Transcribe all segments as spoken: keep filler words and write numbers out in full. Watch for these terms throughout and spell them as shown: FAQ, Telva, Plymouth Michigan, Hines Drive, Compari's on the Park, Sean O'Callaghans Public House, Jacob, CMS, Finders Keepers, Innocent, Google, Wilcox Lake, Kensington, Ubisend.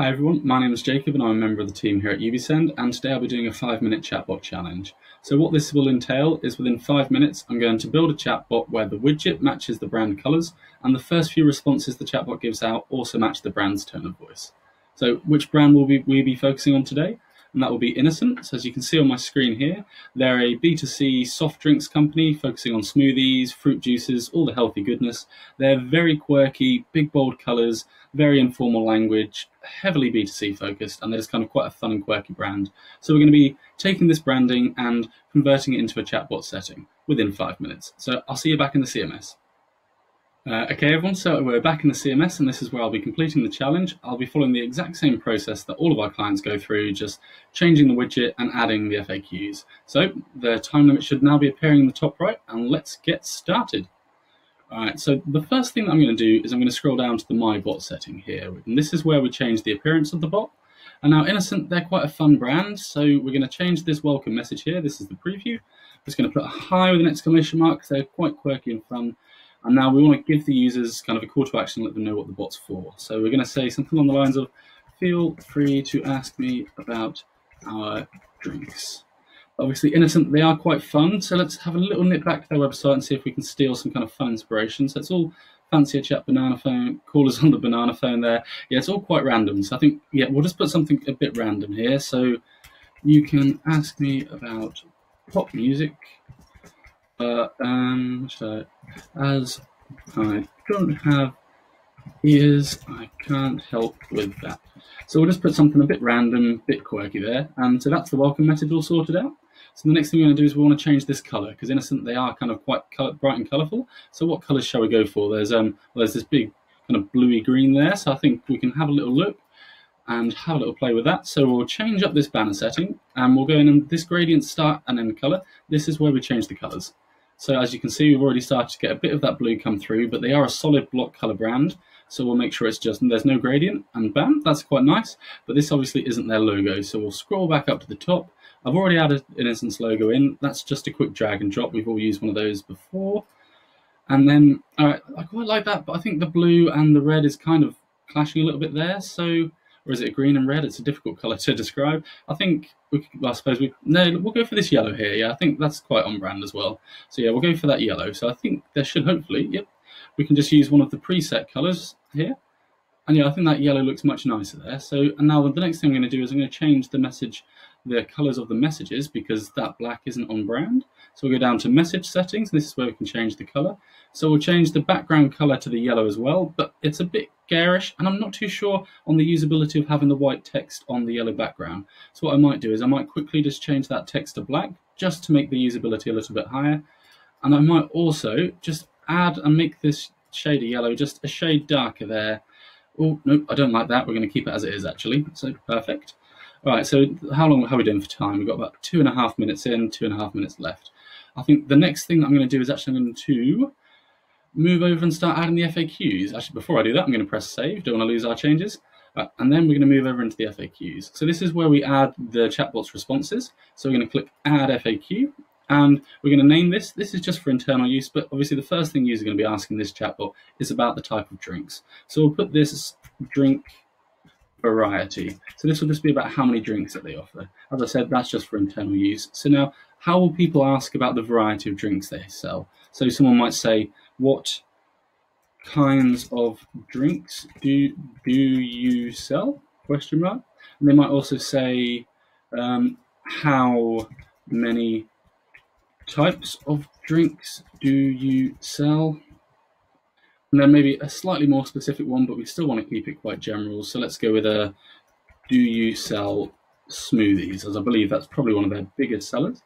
Hi everyone, my name is Jacob and I'm a member of the team here at Ubisend, and today I'll be doing a five minute chatbot challenge. So what this will entail is within five minutes I'm going to build a chatbot where the widget matches the brand colours and the first few responses the chatbot gives out also match the brand's tone of voice. So which brand will we, we be focusing on today? And that will be Innocent. So as you can see on my screen here, they're a B two C soft drinks company focusing on smoothies, fruit juices, all the healthy goodness. They're very quirky, big bold colours, very informal language, heavily B two C focused, and they're just kind of quite a fun and quirky brand. So we're going to be taking this branding and converting it into a chatbot setting within five minutes. So I'll see you back in the C M S. Uh, okay everyone, so we're back in the C M S and this is where I'll be completing the challenge. I'll be following the exact same process that all of our clients go through, just changing the widget and adding the F A Qs. So the time limit should now be appearing in the top right, and let's get started. Alright, so the first thing that I'm going to do is I'm going to scroll down to the My Bot setting here, and this is where we change the appearance of the bot. And now Innocent, they're quite a fun brand, so we're going to change this welcome message here. This is the preview. I'm just going to put a hi with an exclamation mark because they're quite quirky and fun. And now we want to give the users kind of a call to action, let them know what the bot's for. So we're going to say something along the lines of, feel free to ask me about our drinks. Obviously Innocent, they are quite fun. So let's have a little nip back to their website and see if we can steal some kind of fun inspiration. So it's all fancier chat, banana phone, callers on the banana phone there. Yeah, it's all quite random. So I think, yeah, we'll just put something a bit random here. So you can ask me about pop music. Uh, um, so as I don't have ears, I can't help with that. So we'll just put something a bit random, a bit quirky there. And so that's the welcome message all sorted out. So the next thing we're going to do is we want to change this colour, because Innocent, they are kind of quite colour, bright and colourful. So what colours shall we go for? There's um, well, there's this big kind of bluey green there. So I think we can have a little look and have a little play with that. So we'll change up this banner setting and we'll go in and this gradient start and end colour. This is where we change the colours. So as you can see, we've already started to get a bit of that blue come through, but they are a solid block color brand. So we'll make sure it's just, there's no gradient, and bam, that's quite nice. But this obviously isn't their logo. So we'll scroll back up to the top. I've already added Innocent's logo in. That's just a quick drag and drop. We've all used one of those before. And then, all right, I quite like that, but I think the blue and the red is kind of clashing a little bit there. So, or is it a green and red? It's a difficult color to describe. I think, we, I suppose we, no, we'll go for this yellow here. Yeah, I think that's quite on brand as well. So yeah, we'll go for that yellow. So I think there should hopefully, yep, we can just use one of the preset colors here. And yeah, I think that yellow looks much nicer there. So, and now the next thing I'm going to do is I'm going to change the message, the colors of the messages, because that black isn't on brand. So we'll go down to message settings. This is where we can change the color. So we'll change the background color to the yellow as well, but it's a bit garish, and I'm not too sure on the usability of having the white text on the yellow background. So what I might do is I might quickly just change that text to black just to make the usability a little bit higher. And I might also just add and make this shade of yellow just a shade darker there. Oh, nope, I don't like that. We're going to keep it as it is, actually. So perfect. All right, so how long how are we doing for time? We've got about two and a half minutes in, two and a half minutes left. I think the next thing that I'm going to do is actually I'm going to move over and start adding the F A Qs. Actually, before I do that, I'm going to press save. Don't want to lose our changes. All right, and then we're going to move over into the F A Qs. So this is where we add the chatbot's responses. So we're going to click Add F A Q. And we're going to name this. This is just for internal use, but obviously the first thing users are going to be asking this chatbot is about the type of drinks. So we'll put this drink variety. So this will just be about how many drinks that they offer. As I said, that's just for internal use. So now, how will people ask about the variety of drinks they sell? So someone might say, what kinds of drinks do, do you sell? Question mark. And they might also say, um, how many types of drinks do you sell? And then maybe a slightly more specific one, but we still want to keep it quite general. So let's go with a, do you sell smoothies? As I believe that's probably one of their biggest sellers.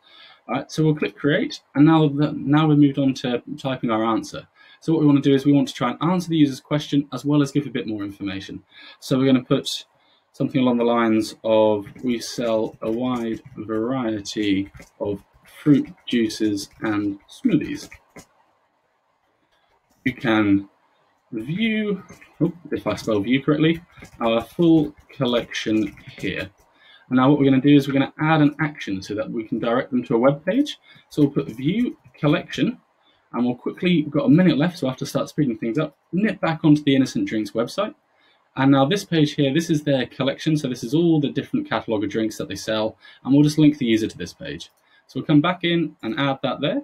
All right, so we'll click create. And now, that, now we've moved on to typing our answer. So what we want to do is we want to try and answer the user's question as well as give a bit more information. So we're going to put something along the lines of, we sell a wide variety of fruit juices and smoothies. You can view, oh, if I spell view correctly, our full collection here. And now what we're going to do is we're going to add an action so that we can direct them to a web page. So we'll put view collection, and we'll quickly, we've got a minute left, so I have to start speeding things up, nip back onto the Innocent Drinks website. And now this page here, this is their collection. So this is all the different catalog of drinks that they sell. And we'll just link the user to this page. So we'll come back in and add that there.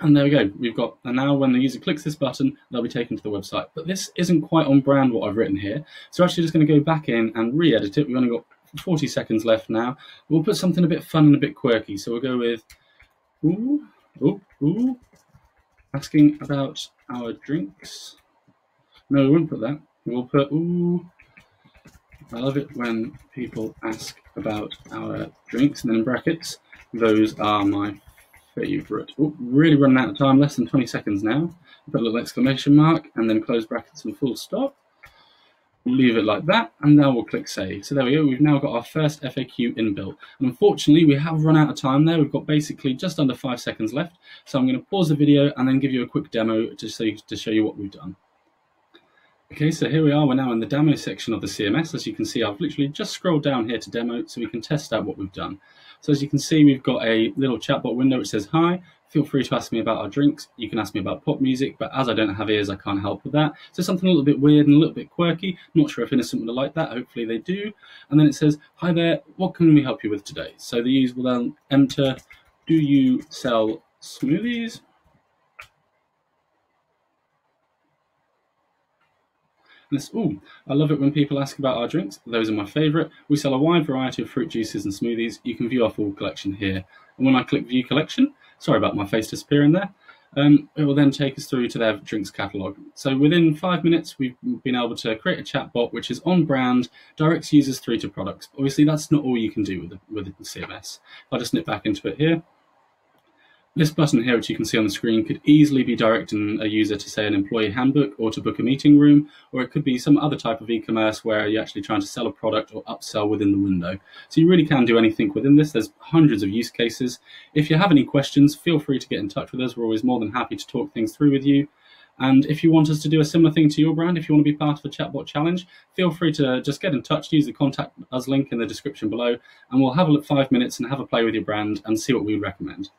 And there we go. We've got, and now when the user clicks this button, they'll be taken to the website. But this isn't quite on brand what I've written here. So actually just going to go back in and re-edit it. We've only got forty seconds left now. We'll put something a bit fun and a bit quirky. So we'll go with, ooh, ooh, ooh, asking about our drinks. No, we won't put that. We'll put, ooh, I love it when people ask about our drinks, and then in brackets, those are my favorite. Ooh, really running out of time, less than twenty seconds now. Put a little exclamation mark, and then close brackets and full stop. We'll leave it like that, and now we'll click save. So there we go, we've now got our first F A Q inbuilt. And unfortunately, we have run out of time there. We've got basically just under five seconds left. So I'm gonna pause the video and then give you a quick demo to show you, to show you what we've done. Okay, so here we are, we're now in the demo section of the C M S. As you can see, I've literally just scrolled down here to demo so we can test out what we've done. So as you can see, we've got a little chatbot window which says, hi, feel free to ask me about our drinks. You can ask me about pop music, but as I don't have ears, I can't help with that. So something a little bit weird and a little bit quirky. Not sure if Innocent would have liked that, hopefully they do. And then it says, hi there, what can we help you with today? So the user will then enter, do you sell smoothies? Oh, I love it when people ask about our drinks. Those are my favourite. We sell a wide variety of fruit juices and smoothies. You can view our full collection here. And when I click View Collection, sorry about my face disappearing there, um, it will then take us through to their drinks catalogue. So within five minutes, we've been able to create a chatbot which is on brand, directs users through to products. Obviously, that's not all you can do with the, with the C M S. I'll just nip back into it here. This button here, which you can see on the screen, could easily be directing a user to, say, an employee handbook or to book a meeting room, or it could be some other type of e-commerce where you're actually trying to sell a product or upsell within the window. So you really can do anything within this. There's hundreds of use cases. If you have any questions, feel free to get in touch with us. We're always more than happy to talk things through with you. And if you want us to do a similar thing to your brand, if you want to be part of the Chatbot Challenge, feel free to just get in touch, use the contact us link in the description below, and we'll have a look five minutes and have a play with your brand and see what we recommend.